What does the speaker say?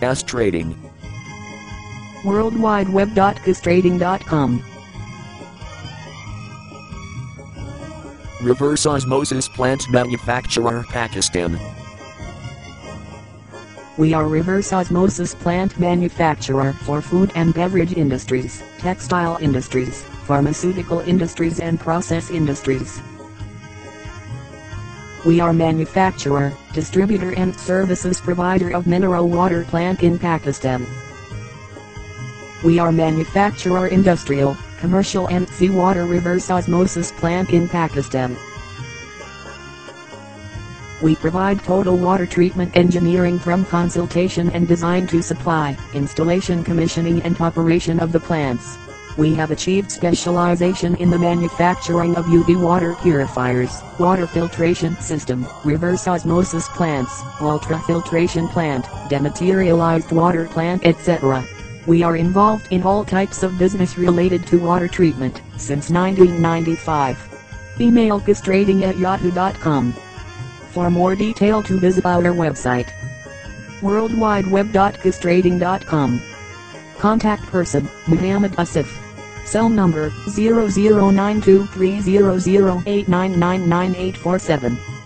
Khas Trading. WorldWideWeb.khastrading.com. Reverse Osmosis Plant Manufacturer, Pakistan. We are reverse osmosis plant manufacturer for food and beverage industries, textile industries, pharmaceutical industries and process industries. We are manufacturer, distributor and services provider of mineral water plant in Pakistan. We are manufacturer industrial, commercial and seawater reverse osmosis plant in Pakistan. We provide total water treatment engineering from consultation and design to supply, installation, commissioning and operation of the plants. We have achieved specialization in the manufacturing of UV water purifiers, water filtration system, reverse osmosis plants, ultrafiltration plant, dematerialized water plant, etc. We are involved in all types of business related to water treatment since 1995. Email khastrading@yahoo.com. For more detail to visit our website, worldwideweb.khastrading.com. Contact person, Muhammad Asif. Cell number, 00923008999847.